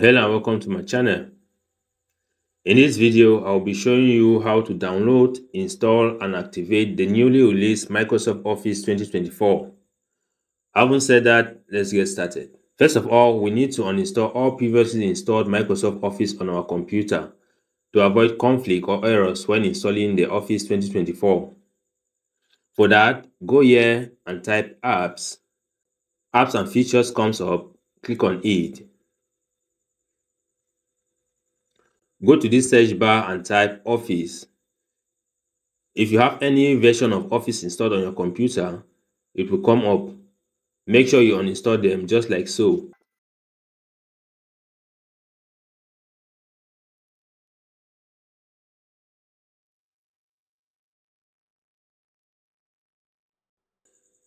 Hello and welcome to my channel. In this video, I'll be showing you how to download, install, and activate the newly released Microsoft Office 2024. Having said that, let's get started. First of all, we need to uninstall all previously installed Microsoft Office on our computer to avoid conflict or errors when installing the Office 2024. For that, go here and type Apps. Apps and Features comes up, click on it. Go to this search bar and type Office. If you have any version of Office installed on your computer, it will come up. Make sure you uninstall them just like so.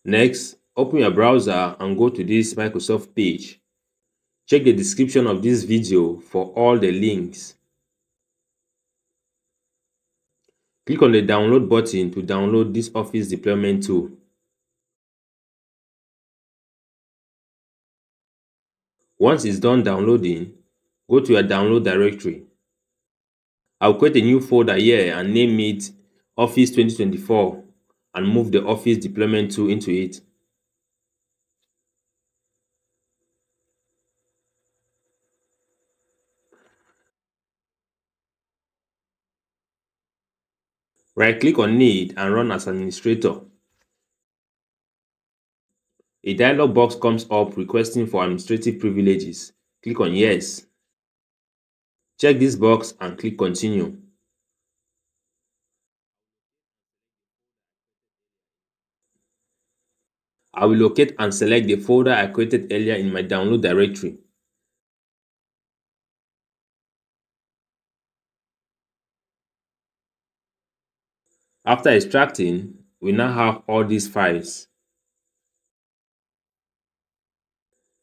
Next, open your browser and go to this Microsoft page. Check the description of this video for all the links. Click on the download button to download this Office Deployment Tool. Once it's done downloading, go to your download directory. I'll create a new folder here and name it Office 2024 and move the Office Deployment Tool into it. Right-click on it and run as administrator. A dialog box comes up requesting for administrative privileges. Click on Yes. Check this box and click Continue. I will locate and select the folder I created earlier in my download directory. After extracting, we now have all these files.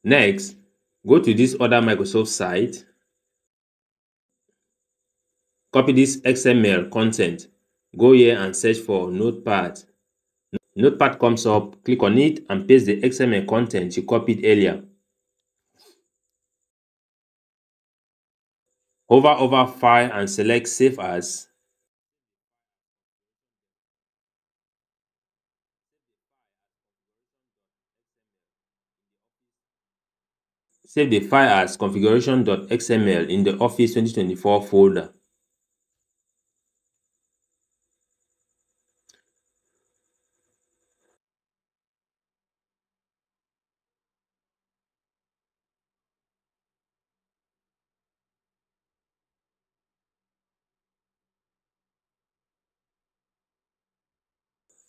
Next, go to this other Microsoft site. Copy this XML content. Go here and search for Notepad. Notepad comes up, click on it and paste the XML content you copied earlier. Hover over File and select Save As. Save the file as configuration.xml in the Office 2024 folder.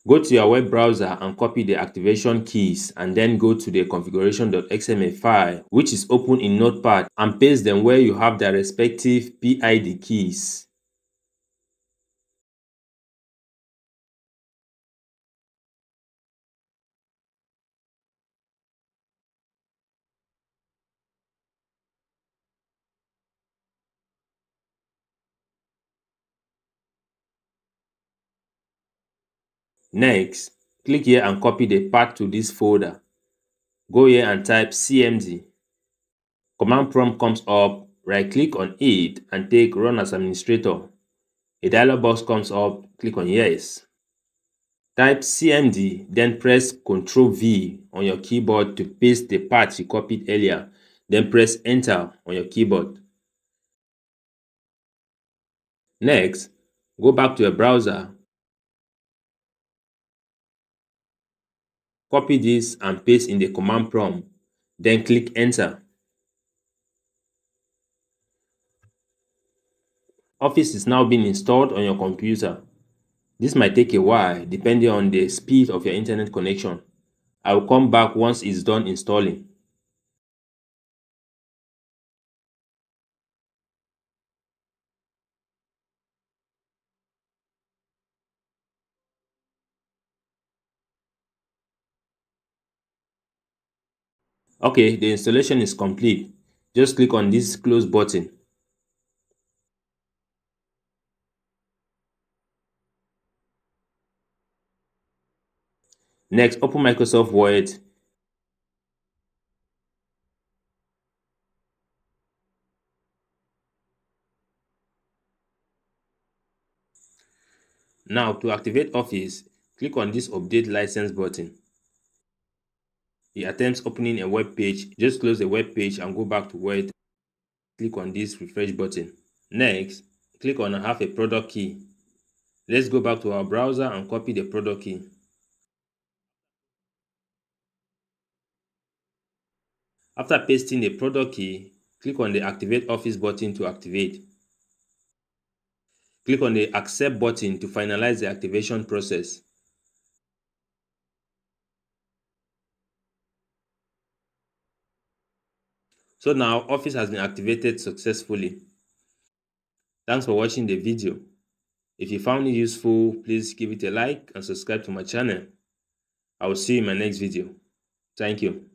Go to your web browser and copy the activation keys and then go to the configuration.xml file, which is open in Notepad, and paste them where you have their respective PID keys. Next, click here and copy the path to this folder. Go here and type CMD. Command prompt comes up, right-click on it and take Run as Administrator. A dialog box comes up, click on Yes. Type CMD, then press Ctrl V on your keyboard to paste the path you copied earlier, then press Enter on your keyboard. Next, go back to your browser. Copy this and paste in the command prompt, then click Enter. Office is now being installed on your computer. This might take a while depending on the speed of your internet connection. I will come back once it's done installing. Okay, the installation is complete. Just click on this close button. Next, open Microsoft Word. Now, to activate Office, click on this Update License button. It attempts opening a web page. Just close the web page and go back to where it is. Click on this Refresh button. Next, click on Have a Product Key. Let's go back to our browser and copy the product key. After pasting the product key, click on the Activate Office button to activate. Click on the Accept button to finalize the activation process. So now Office has been activated successfully. Thanks for watching the video. If you found it useful, please give it a like and subscribe to my channel. I will see you in my next video. Thank you.